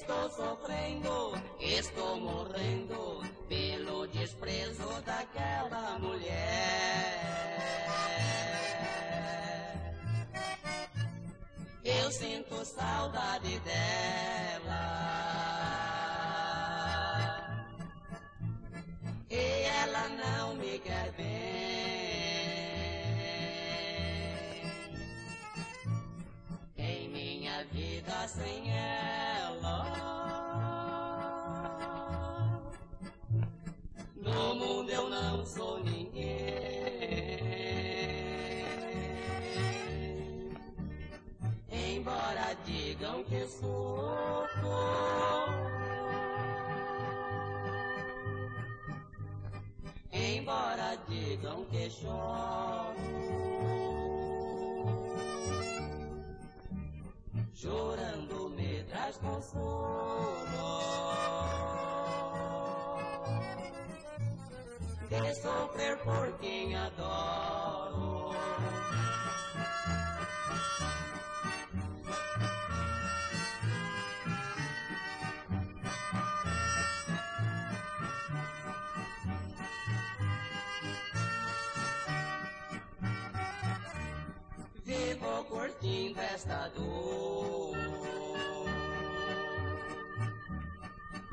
Estou sofrendo, estou morrendo pelo desprezo daquela mulher. Eu sinto saudade dela e ela não me quer bem. Em minha vida sem ela, no mundo eu não sou ninguém. Embora digam que sou, embora digam que choro, chorando me traz consolo de sofrer por quem adoro. Vivo curtindo esta dor,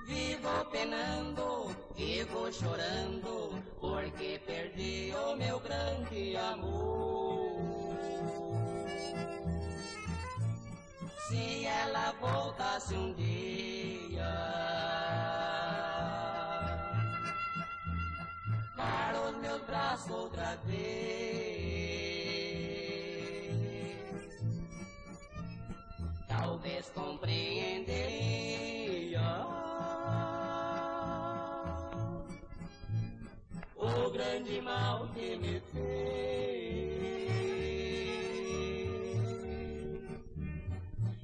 vivo penando, vivo chorando, porque perdi o meu grande amor. Se ela voltasse um dia para os meus braços outra vez, talvez compreenderia o grande mal que me fez.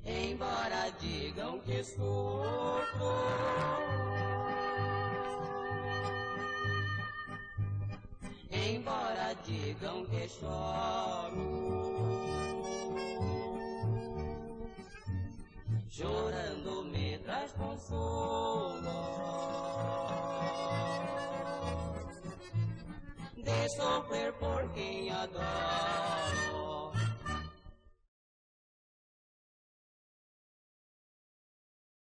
Embora digam que sofro, embora digam que choro, chorando me traz consolo de sofrer por quem adoro.